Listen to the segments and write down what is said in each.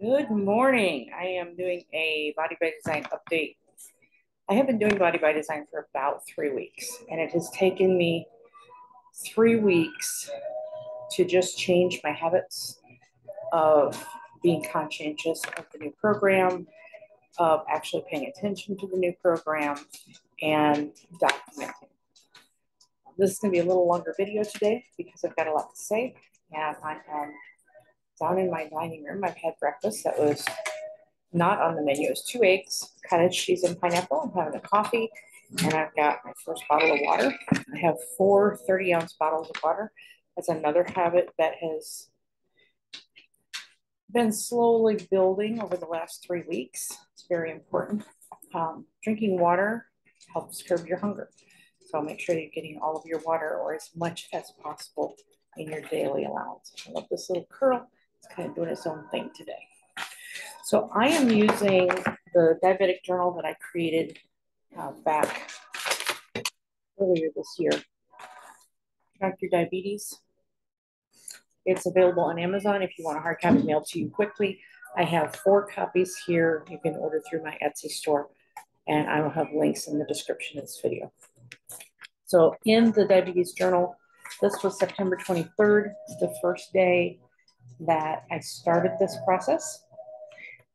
Good morning. I am doing a Body by Design update. I have been doing Body by Design for about 3 weeks, and it has taken me 3 weeks to just change my habits of being conscientious of the new program, of actually paying attention to the new program, and documenting. This is going to be a little longer video today because I've got a lot to say, and I am down in my dining room. I've had breakfast that was not on the menu. It was 2 eggs, cottage cheese, and pineapple. I'm having a coffee, and I've got my first bottle of water. I have 4 30-ounce bottles of water. That's another habit that has been slowly building over the last 3 weeks. It's very important. Drinking water helps curb your hunger. So make sure you're getting all of your water, or as much as possible, in your daily allowance. I love this little curl. It's kind of doing its own thing today. So I am using the Diabetic Journal that I created back earlier this year. Track Your Diabetes. It's available on Amazon if you want a hard copy mailed to you quickly. I have 4 copies here. You can order through my Etsy store, and I will have links in the description of this video. So in the Diabetes Journal, this was September 23rd, the first day that I started this process.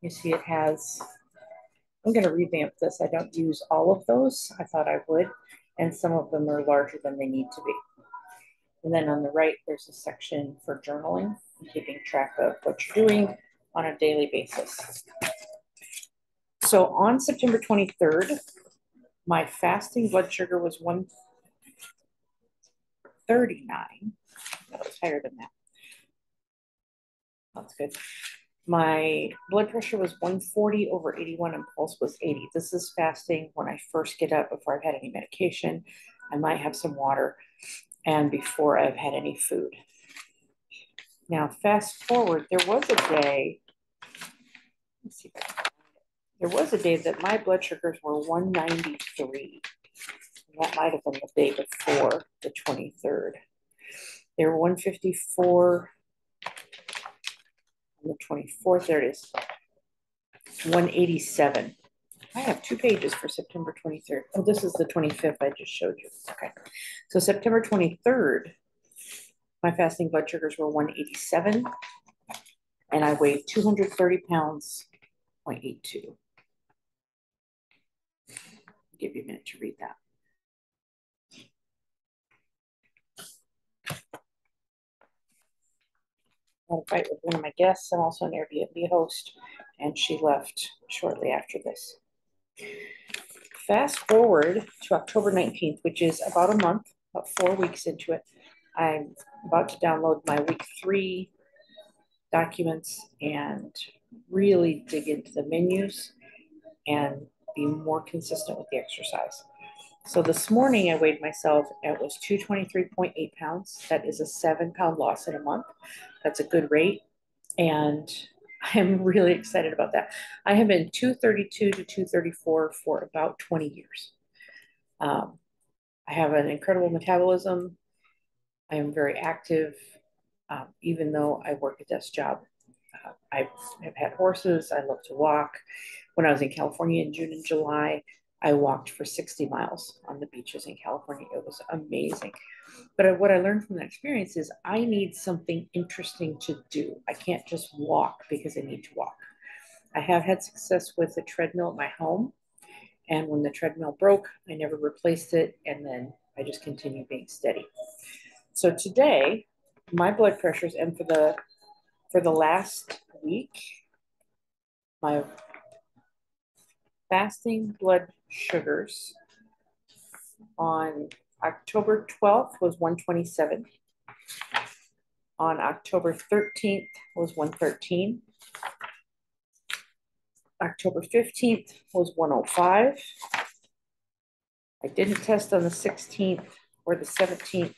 You see it has, I'm going to revamp this. I don't use all of those. I thought I would, and some of them are larger than they need to be. And then on the right, there's a section for journaling and keeping track of what you're doing on a daily basis. So on September 23rd, my fasting blood sugar was 139. That was higher than that. That's good. My blood pressure was 140/81 and pulse was 80. This is fasting when I first get up, before I've had any medication. I might have some water, and before I've had any food. Now, fast forward, there was a day, let's see if I can find it. There was a day that my blood sugars were 193. That might have been the day before the 23rd. They were 154 on the 24th. There it is, 187. I have 2 pages for September 23rd. Oh, this is the 25th I just showed you. Okay. So September 23rd, my fasting blood sugars were 187, and I weighed 230 pounds, 0.82. I'll give you a minute to read that. I had a fight with one of my guests. I'm also an Airbnb host, and she left shortly after this. Fast forward to October 19th, which is about a month, about 4 weeks into it. I'm about to download my week 3 documents and really dig into the menus and be more consistent with the exercise. So this morning I weighed myself, and it was 223.8 pounds. That is a 7-pound loss in a month. That's a good rate, and I'm really excited about that. I have been 232 to 234 for about 20 years. I have an incredible metabolism. I am very active, even though I work a desk job. I have had horses. I love to walk. When I was in California in June and July, I walked for 60 miles on the beaches in California. It was amazing. But what I learned from that experience is I need something interesting to do. I can't just walk because I need to walk. I have had success with the treadmill at my home. And when the treadmill broke, I never replaced it. And then I just continued being steady. So today, my blood pressures, and for the last week, my fasting blood sugars on October 12th was 127. On October 13th was 113. October 15th was 105. I didn't test on the 16th or the 17th.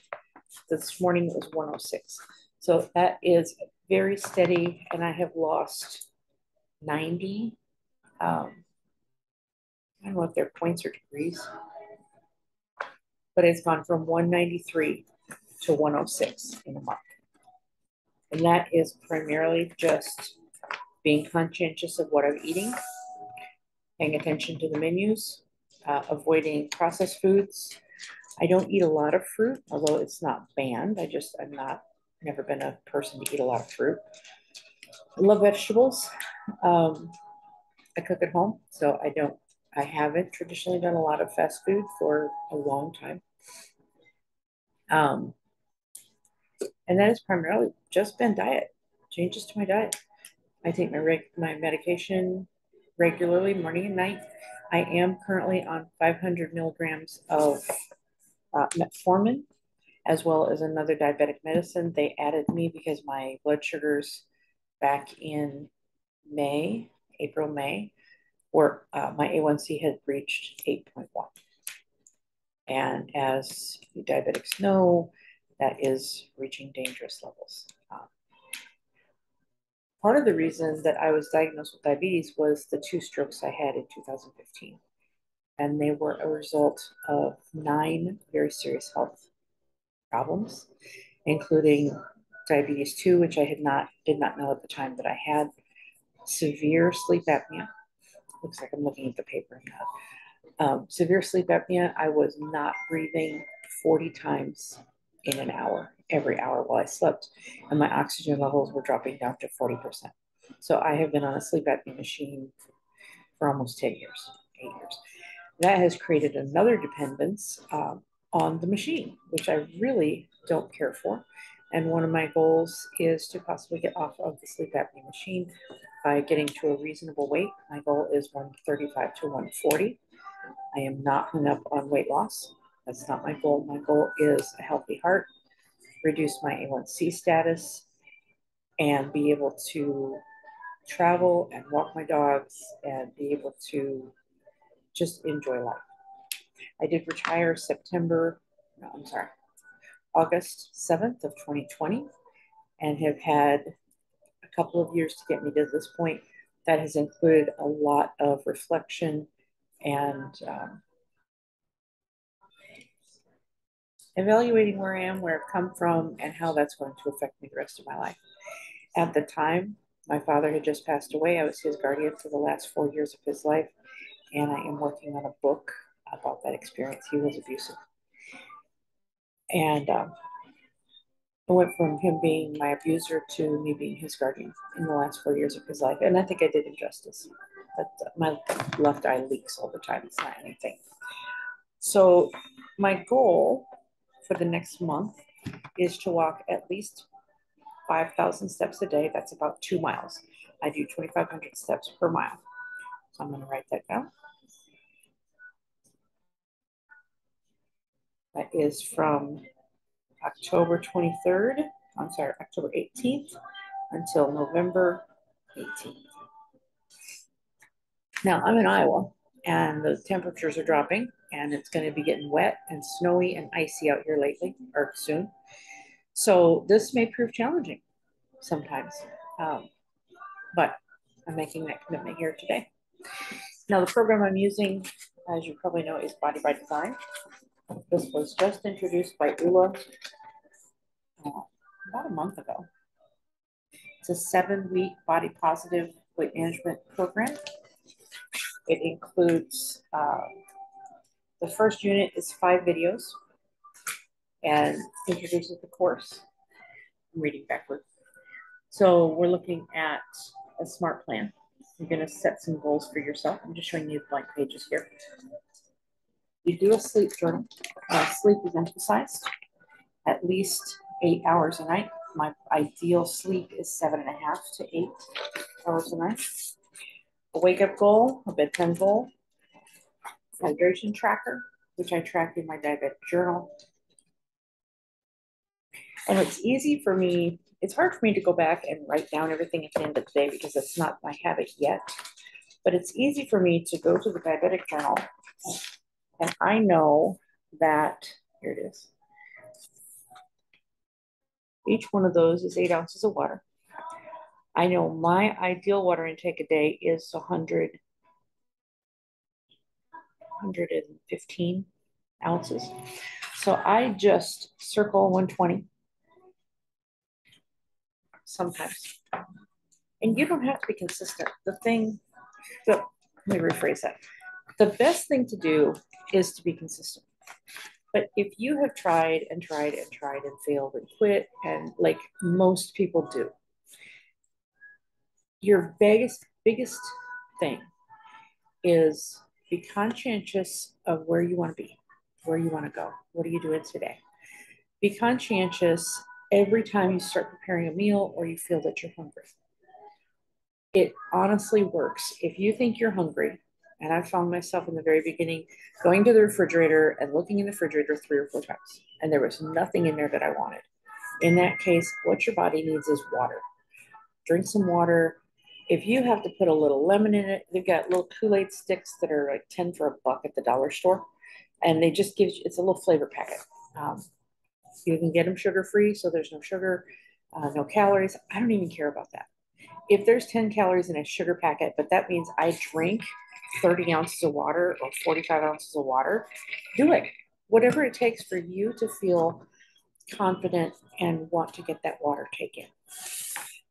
This morning it was 106. So that is very steady, and I have lost 90. I don't know if they're points or degrees, but it's gone from 193 to 106 in a month. And that is primarily just being conscientious of what I'm eating, paying attention to the menus, avoiding processed foods. I don't eat a lot of fruit, although it's not banned. I've never been a person to eat a lot of fruit. I love vegetables. I cook at home, so I haven't traditionally done a lot of fast food for a long time. And that has primarily just been diet, changes to my diet. I take my medication regularly, morning and night. I am currently on 500 milligrams of metformin, as well as another diabetic medicine. They added me because my blood sugars back in April, May, where my A1C had reached 8.1. And as you diabetics know, that is reaching dangerous levels. Part of the reason that I was diagnosed with diabetes was the 2 strokes I had in 2015. And they were a result of 9 very serious health problems, including diabetes 2, which I did not know at the time that I had, severe sleep apnea. Looks like I'm looking at the paper now. Severe sleep apnea. I was not breathing 40 times in an hour, every hour while I slept, and my oxygen levels were dropping down to 40%. So I have been on a sleep apnea machine for almost 10 years, 8 years. That has created another dependence on the machine, which I really don't care for. And one of my goals is to possibly get off of the sleep apnea machine by getting to a reasonable weight. My goal is 135 to 140. I am not hung up on weight loss. That's not my goal. My goal is a healthy heart, reduce my A1C status, and be able to travel and walk my dogs and be able to just enjoy life. I did retire August 7th of 2020, and have had a couple of years to get me to this point. That has included a lot of reflection and evaluating where I am, where I've come from, and how that's going to affect me the rest of my life. At the time, my father had just passed away. I was his guardian for the last 4 years of his life, and I am working on a book about that experience. He was abusive. And I went from him being my abuser to me being his guardian in the last 4 years of his life. And I think I did injustice. But my left eye leaks all the time. It's not anything. So my goal for the next month is to walk at least 5,000 steps a day. That's about 2 miles. I do 2,500 steps per mile. So I'm going to write that down. That is from October 18th until November 18th. Now I'm in Iowa and the temperatures are dropping and it's going to be getting wet and snowy and icy out here lately or soon. So this may prove challenging sometimes, but I'm making that commitment here today. Now the program I'm using, as you probably know, is Body by Design. This was just introduced by Oola about a month ago. It's a 7-week body positive weight management program. It includes, the first unit is 5 videos and introduces the course. I'm reading backwards. So we're looking at a smart plan. You're going to set some goals for yourself. I'm just showing you blank pages here. You do a sleep journal. Sleep is emphasized, at least 8 hours a night. My ideal sleep is 7.5 to 8 hours a night. A wake up goal, a bedtime goal, hydration tracker, which I track in my diabetic journal. And it's hard for me to go back and write down everything at the end of the day because it's not my habit yet, but it's easy for me to go to the diabetic journal. And I know that, here it is, each one of those is 8 ounces of water. I know my ideal water intake a day is 115 ounces. So I just circle 120 sometimes. And you don't have to be consistent. Let me rephrase that. The best thing to do is to be consistent. But if you have tried and tried and tried and failed and quit, and like most people do, your biggest thing is be conscientious of where you want to be, where you want to go. What are you doing today? Be conscientious every time you start preparing a meal or you feel that you're hungry. It honestly works. If you think you're hungry, and I found myself in the very beginning going to the refrigerator and looking in the refrigerator 3 or 4 times, and there was nothing in there that I wanted. In that case, what your body needs is water. Drink some water. If you have to put a little lemon in it, they've got little Kool-Aid sticks that are like 10 for $1 at the dollar store, and they just give you, it's a little flavor packet. You can get them sugar-free, so there's no sugar, no calories. I don't even care about that. If there's 10 calories in a sugar packet, but that means I drink 30 ounces of water or 45 ounces of water, do it. Whatever it takes for you to feel confident and want to get that water taken.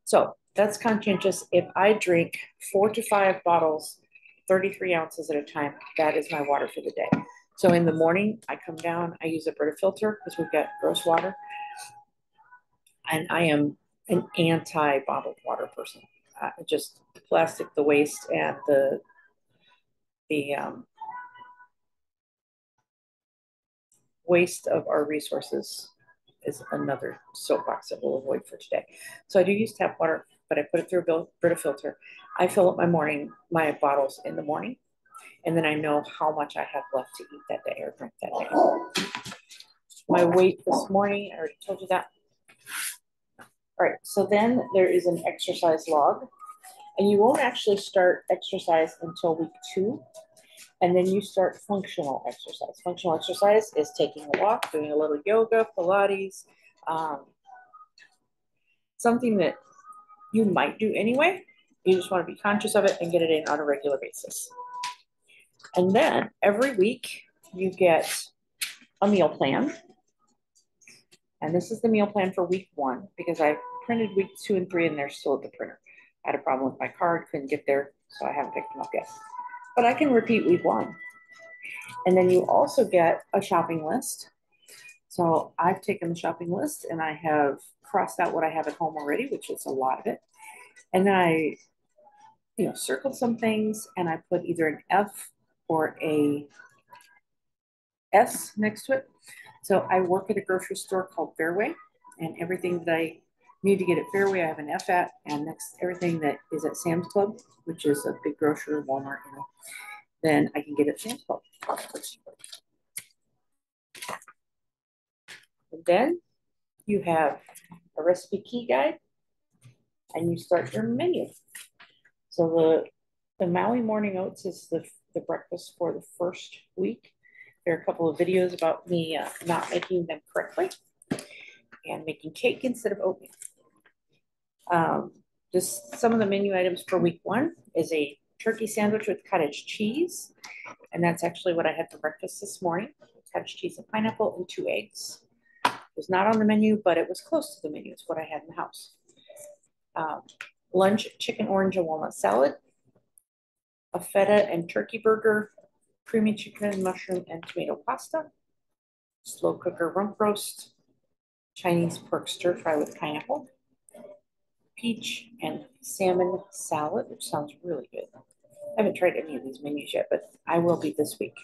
So that's conscientious. If I drink 4 to 5 bottles, 33 ounces at a time, that is my water for the day. So in the morning, I come down, I use a Brita filter because we've got gross water. And I am an anti-bottled water person. Just the plastic, the waste, and the waste of our resources is another soapbox that we'll avoid for today. So I do use tap water, but I put it through a Brita filter. I fill up my bottles in the morning, and then I know how much I have left to eat that day or drink that day. My weight this morning, I already told you that. All right, so then there is an exercise log, and you won't actually start exercise until week 2, and then you start functional exercise. Functional exercise is taking a walk, doing a little yoga, Pilates, something that you might do anyway. You just want to be conscious of it and get it in on a regular basis. And then every week you get a meal plan. And this is the meal plan for week 1, because I printed week 2 and 3 and they're still at the printer. I had a problem with my card, couldn't get there, so I haven't picked them up yet. But I can repeat week 1. And then you also get a shopping list. So I've taken the shopping list and I have crossed out what I have at home already, which is a lot of it. And I, circled some things, and I put either an F or a S next to it. So I work at a grocery store called Fairway, and everything that I need to get at Fairway, I have an F at, and next everything that is at Sam's Club, which is a big grocery, Walmart, then I can get at Sam's Club. And then you have a recipe key guide, and you start your menu. So the Maui Morning Oats is the breakfast for the first week. There are a couple of videos about me not making them correctly and making cake instead of oatmeal. Just some of the menu items for week 1 is a turkey sandwich with cottage cheese. And that's actually what I had for breakfast this morning. Cottage cheese and pineapple and 2 eggs. It was not on the menu, but it was close to the menu. It's what I had in the house. Lunch, chicken, orange, and walnut salad. A feta and turkey burger. Creamy chicken, mushroom, and tomato pasta, slow cooker rump roast, Chinese pork stir fry with pineapple, peach and salmon salad, which sounds really good. I haven't tried any of these menus yet, but I will be this week.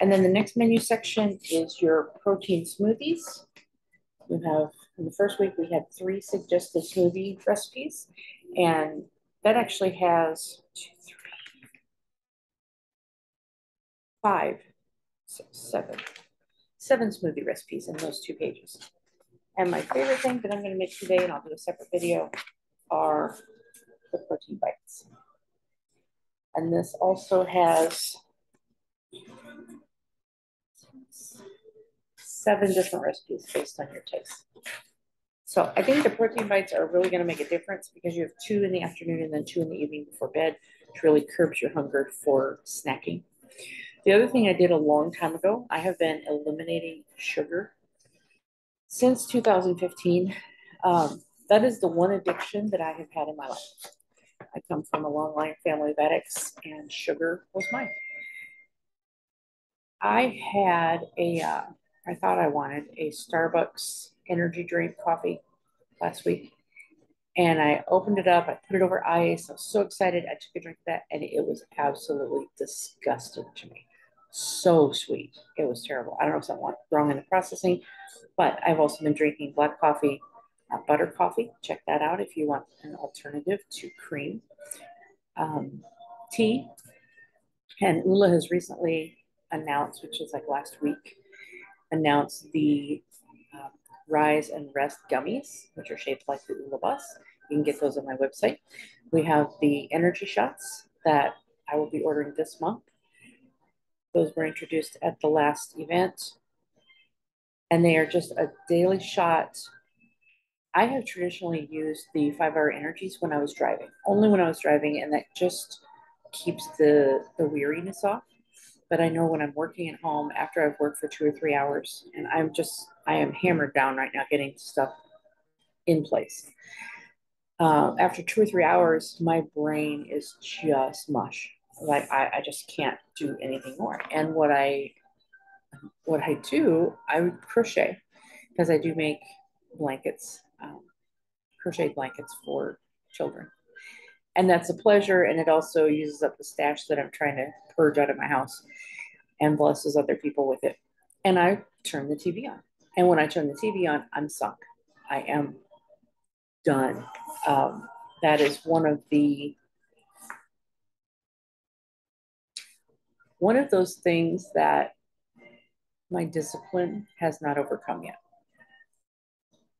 And then the next menu section is your protein smoothies. You have, in the first week, we had 3 suggested smoothie recipes, and that actually has 7 smoothie recipes in those 2 pages. And my favorite thing that I'm going to make today, and I'll do a separate video, are the protein bites. And this also has 7 different recipes based on your taste. So I think the protein bites are really going to make a difference, because you have 2 in the afternoon and then 2 in the evening before bed, which really curbs your hunger for snacking. The other thing I did a long time ago, I have been eliminating sugar since 2015. That is the one addiction that I have had in my life. I come from a long-line family of addicts, and sugar was mine. I had a, I thought I wanted a Starbucks energy drink coffee last week, and I opened it up. I put it over ice. I was so excited. I took a drink of that, and it was absolutely disgusting to me. So sweet. It was terrible. I don't know if something went wrong in the processing, but I've also been drinking black coffee, butter coffee. Check that out if you want an alternative to cream. Tea. And Oola has recently announced, which is like last week, announced the Rise and Rest Gummies, which are shaped like the Oola bus. You can get those on my website. We have the energy shots that I will be ordering this month. Those were introduced at the last event, and they are just a daily shot. I have traditionally used the 5-hour energies when I was driving, only when I was driving, and that just keeps the weariness off. But I know when I'm working at home after I've worked for 2 or 3 hours, and I am hammered down right now getting stuff in place. After 2 or 3 hours, my brain is just mush. Like I just can't do anything more. And what I do, I would crochet, because I do make blankets, crochet blankets for children. And that's a pleasure, and it also uses up the stash that I'm trying to purge out of my house, and blesses other people with it. And I turn the TV on. And when I turn the TV on, I'm sunk. I am done. That is one of those things that my discipline has not overcome yet.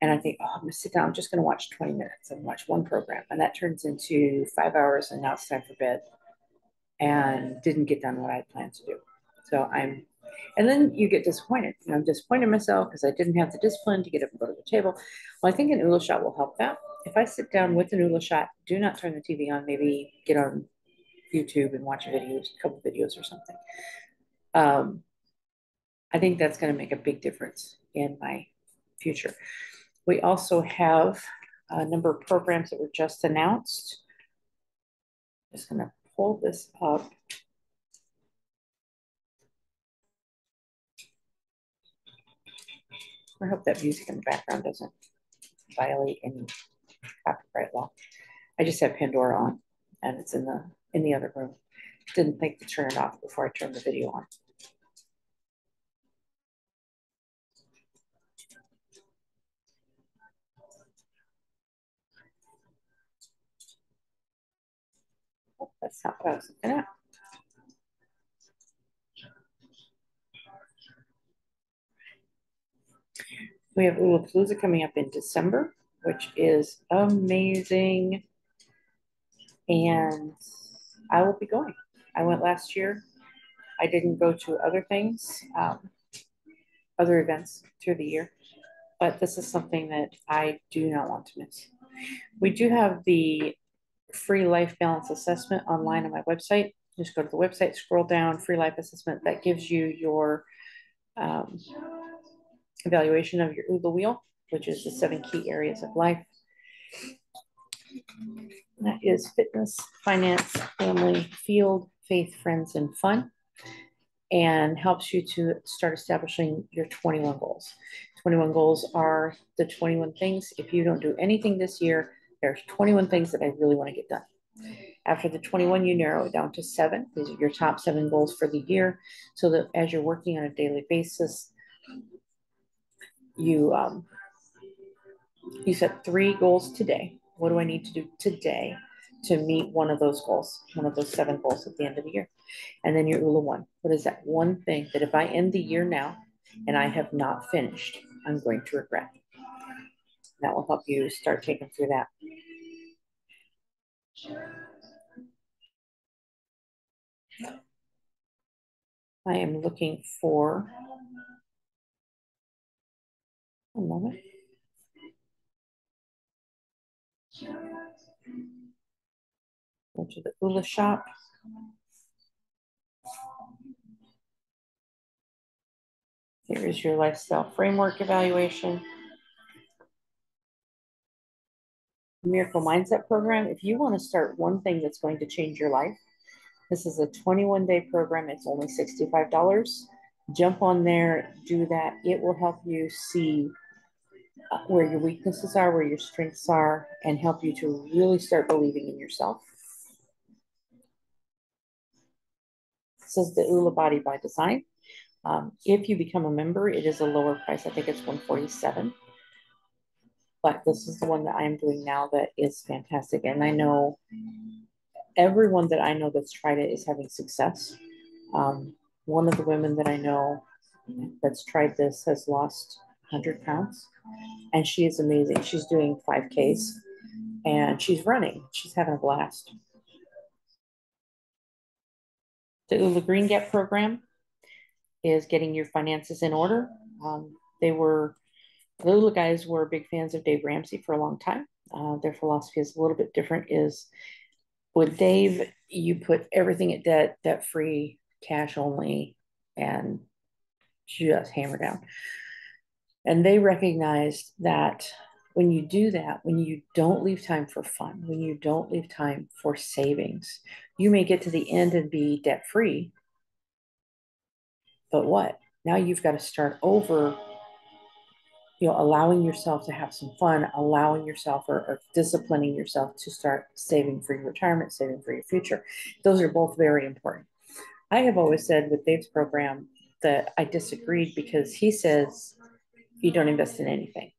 And I think, oh, I'm going to sit down. I'm just going to watch 20 minutes and watch one program. And that turns into 5 hours, and now it's time for bed. And didn't get done what I had planned to do. So and then you get disappointed. And I'm disappointed in myself because I didn't have the discipline to get up and go to the table. Well, I think an Oola shot will help that. If I sit down with an Oola shot, do not turn the TV on, maybe get on YouTube and watch a couple videos or something. I think that's going to make a big difference in my future. We also have a number of programs that were just announced. I'm just going to pull this up. I hope that music in the background doesn't violate any copyright law. I just have Pandora on, and it's in the other room. Didn't think to turn it off before I turned the video on. Oh, that's not what I was looking at. We have Oolapalooza coming up in December, which is amazing. And I will be going. I went last year. I didn't go to other things, other events through the year, but this is something that I do not want to miss. We do have the free life balance assessment online on my website. Just go to the website, scroll down, free life assessment. That gives you your evaluation of your Oola wheel, which is the 7 key areas of life. That is fitness, finance, family, field, faith, friends, and fun, and helps you to start establishing your 21 goals. 21 goals are the 21 things. If you don't do anything this year, there's 21 things that I really want to get done. After the 21, you narrow it down to 7. These are your top 7 goals for the year, so that as you're working on a daily basis, you set 3 goals today. What do I need to do today to meet one of those goals, one of those 7 goals at the end of the year? And then your Oola one. What is that one thing that if I end the year now and I have not finished, I'm going to regret? That will help you start taking through that. I am looking for a moment. Go to the Oola shop. Here is your lifestyle framework evaluation. Miracle Mindset program. If you want to start one thing that's going to change your life, this is a 21-day program. It's only $65. Jump on there, do that. It will help you see where your weaknesses are, where your strengths are, and help you to really start believing in yourself. This is the Oola Body by Design. If you become a member, it is a lower price. I think it's $147. But this is the one that I'm doing now that is fantastic. And I know everyone that I know that's tried it is having success. One of the women that I know that's tried this has lost 100 pounds. And she is amazing. She's doing 5Ks and she's running. She's having a blast. The Oola Green Gap program is getting your finances in order. The Oola guys were big fans of Dave Ramsey for a long time. Their philosophy is a little bit different. Is with Dave, you put everything at debt, debt-free, cash only, and just hammer down. And they recognized that when you do that, when you don't leave time for fun, when you don't leave time for savings, you may get to the end and be debt-free. But what? Now you've got to start over, you know, allowing yourself to have some fun, allowing yourself or disciplining yourself to start saving for your retirement, saving for your future. Those are both very important. I have always said with Dave's program that I disagreed because he says you don't invest in anything.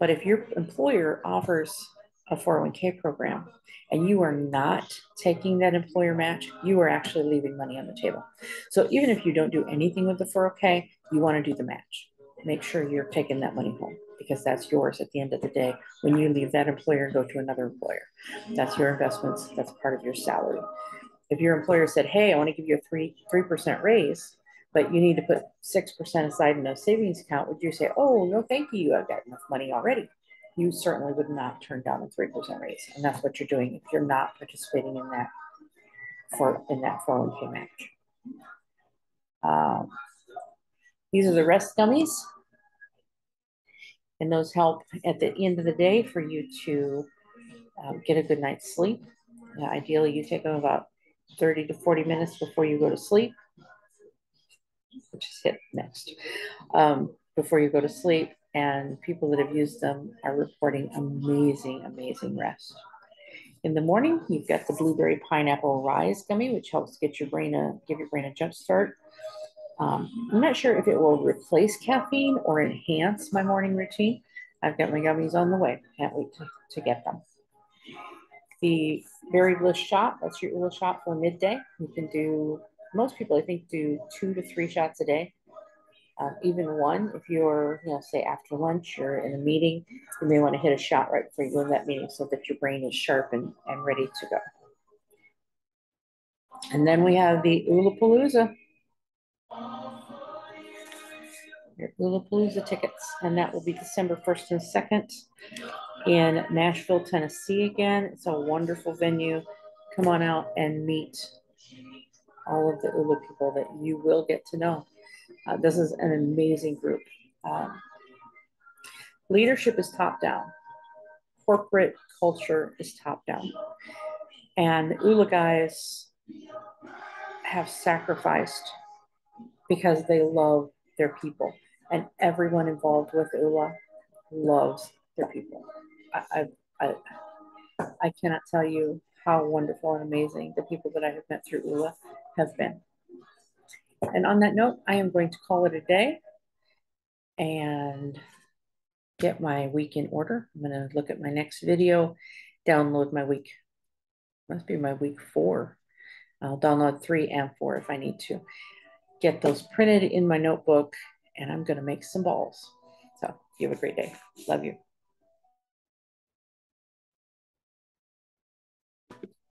But if your employer offers a 401k program and you are not taking that employer match, you are actually leaving money on the table. So even if you don't do anything with the 401k, you want to do the match. Make sure you're taking that money home because that's yours at the end of the day. When you leave that employer and go to another employer, that's your investments. That's part of your salary. If your employer said, hey, I want to give you a 3% raise, but you need to put 6% aside in a savings account, would you say, oh, no, thank you. I've got enough money already. You certainly would not turn down a 3% raise. And that's what you're doing if you're not participating in that 401k match. These are the rest gummies. And those help at the end of the day for you to get a good night's sleep. Ideally, you take them about 30 to 40 minutes before you go to sleep. Just hit next. Before you go to sleep, and people that have used them are reporting amazing, amazing rest. In the morning, you've got the blueberry pineapple Rise gummy, which helps get your brain give your brain a jump start. I'm not sure if it will replace caffeine or enhance my morning routine. I've got my gummies on the way. Can't wait to get them. The berry bliss shot, that's your Oola shot for midday. You can do, most people I think do 2 to 3 shots a day. Even one, if you're, you know, say after lunch or in a meeting, you may want to hit a shot right before you go to that meeting so that your brain is sharp and ready to go. And then we have the Oolapalooza. Your Oolapalooza tickets, and that will be December 1st and 2nd in Nashville, Tennessee again. It's a wonderful venue. Come on out and meet all of the Oola people that you will get to know. This is an amazing group. Leadership is top down. Corporate culture is top down. And the Oola guys have sacrificed because they love their people. And everyone involved with Oola loves their people. I cannot tell you how wonderful and amazing the people that I have met through Oola have been. And on that note, I am going to call it a day and get my week in order. I'm going to look at my next video, download my week. Must be my week 4. I'll download 3 and 4 if I need to. Get those printed in my notebook, and I'm going to make some balls. So you have a great day. Love you.